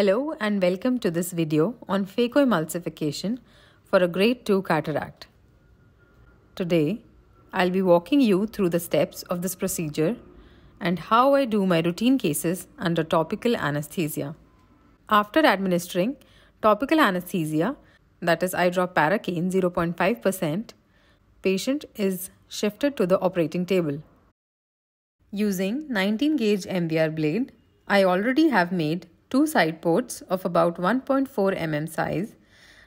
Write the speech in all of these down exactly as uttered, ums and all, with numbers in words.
Hello and welcome to this video on phacoemulsification for a grade two cataract. Today, I'll be walking you through the steps of this procedure and how I do my routine cases under topical anesthesia. After administering topical anesthesia, that is eye drop paracaine zero point five percent, patient is shifted to the operating table. Using nineteen gauge M V R blade, I already have made two side ports of about one point four millimeter size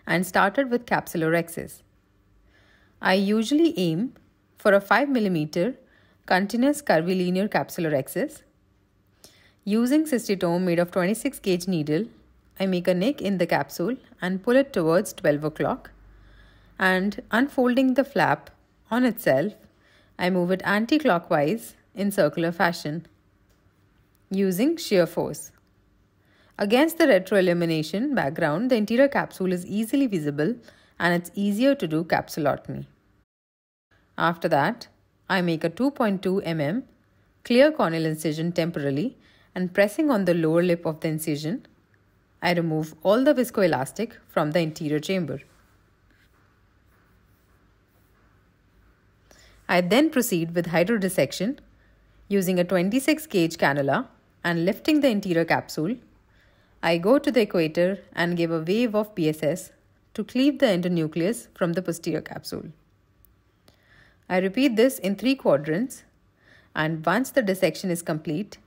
and started with capsulorhexis. I usually aim for a five millimeter continuous curvilinear capsulorhexis. Using cystitome made of twenty-six gauge needle, I make a nick in the capsule and pull it towards twelve o'clock, and unfolding the flap on itself, I move it anti-clockwise in circular fashion using shear force. Against the retroillumination background, the interior capsule is easily visible and it's easier to do capsulotomy. After that, I make a two point two millimeter clear corneal incision temporally and pressing on the lower lip of the incision, I remove all the viscoelastic from the interior chamber. I then proceed with hydro dissection using a twenty-six gauge cannula and lifting the interior capsule. I go to the equator and give a wave of P S S to cleave the endonucleus from the posterior capsule. I repeat this in three quadrants, and once the dissection is complete,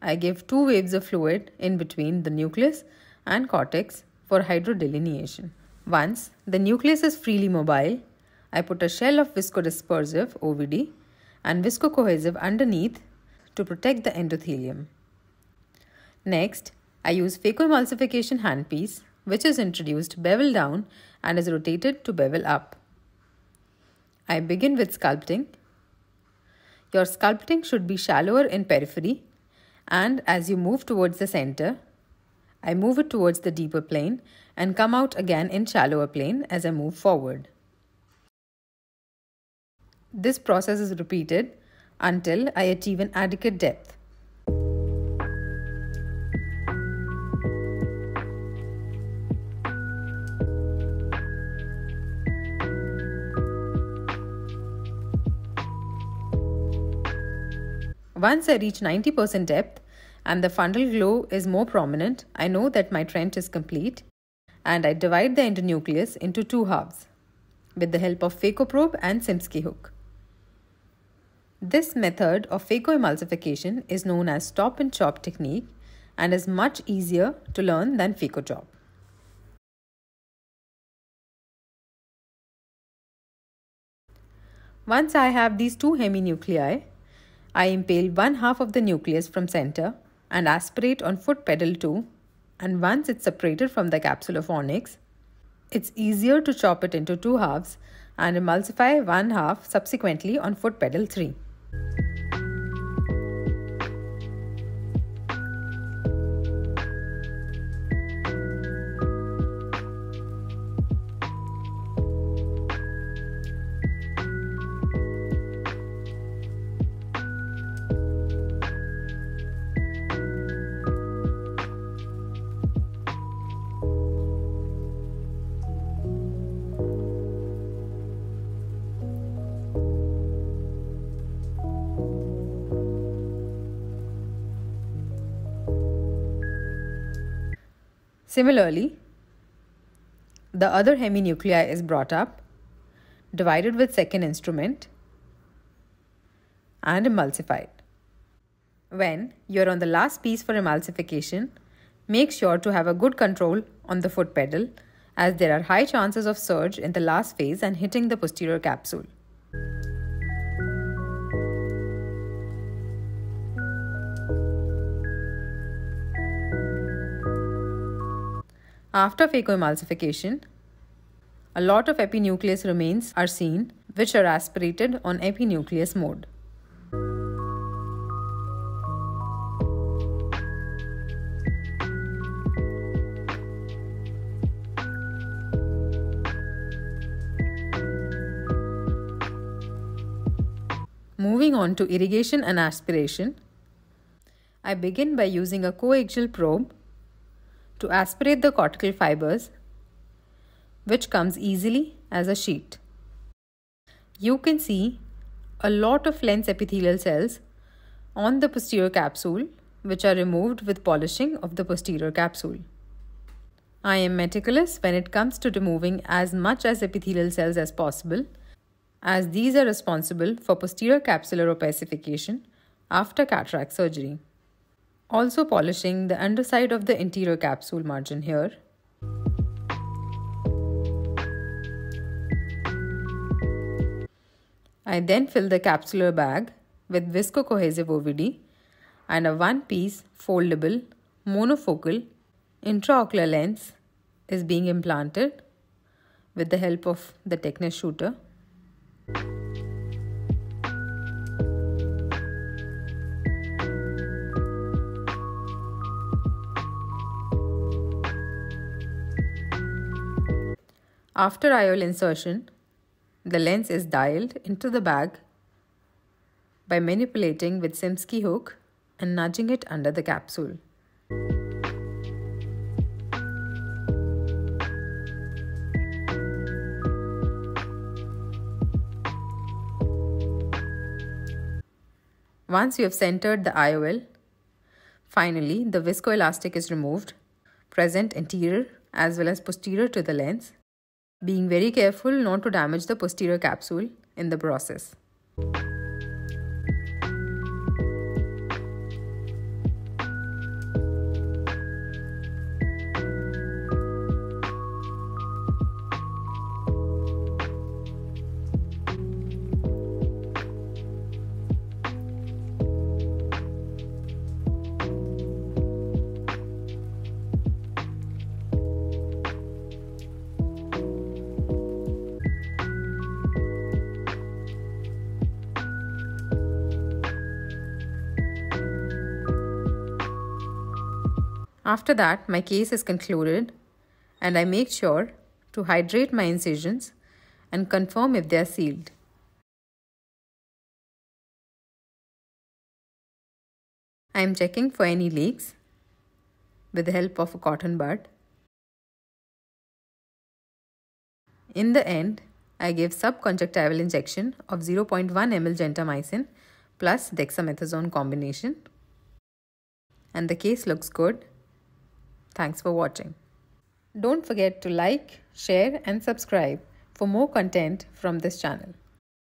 I give two waves of fluid in between the nucleus and cortex for hydrodelineation. Once the nucleus is freely mobile, I put a shell of viscodispersive O V D and viscocohesive underneath to protect the endothelium. Next, I use phacoemulsification handpiece, which is introduced bevel down and is rotated to bevel up. I begin with sculpting. Your sculpting should be shallower in periphery, and as you move towards the center, I move it towards the deeper plane and come out again in shallower plane as I move forward. This process is repeated until I achieve an adequate depth. Once I reach ninety percent depth and the fundal glow is more prominent, I know that my trench is complete, and I divide the endonucleus into two halves with the help of phaco probe and Sinskey hook. This method of phacoemulsification is known as stop and chop technique and is much easier to learn than phaco chop. Once I have these two heminuclei, I impale one half of the nucleus from center and aspirate on foot pedal two, and once it's separated from the capsule of onyx, it's easier to chop it into two halves and emulsify one half subsequently on foot pedal three. Similarly, the other heminuclei is brought up, divided with second instrument, and emulsified. When you are on the last piece for emulsification, make sure to have a good control on the foot pedal, as there are high chances of surge in the last phase and hitting the posterior capsule. After phacoemulsification, a lot of epinucleus remains are seen, which are aspirated on epinucleus mode. Moving on to irrigation and aspiration, I begin by using a coaxial probe to aspirate the cortical fibers, which comes easily as a sheet. You can see a lot of lens epithelial cells on the posterior capsule, which are removed with polishing of the posterior capsule. I am meticulous when it comes to removing as much as epithelial cells as possible, as these are responsible for posterior capsular opacification after cataract surgery. Also polishing the underside of the anterior capsule margin here. I then fill the capsular bag with viscocohesive O V D and a one-piece foldable monofocal intraocular lens is being implanted with the help of the Technis shooter. After I O L insertion, the lens is dialed into the bag by manipulating with Sinskey hook and nudging it under the capsule. Once you have centered the I O L, finally the viscoelastic is removed, present anterior as well as posterior to the lens, being very careful not to damage the posterior capsule in the process. After that, my case is concluded and I make sure to hydrate my incisions and confirm if they are sealed. I am checking for any leaks with the help of a cotton bud. In the end, I give subconjunctival injection of zero point one milliliters gentamicin plus dexamethasone combination, and the case looks good. Thanks for watching. Don't forget to like, share and subscribe for more content from this channel.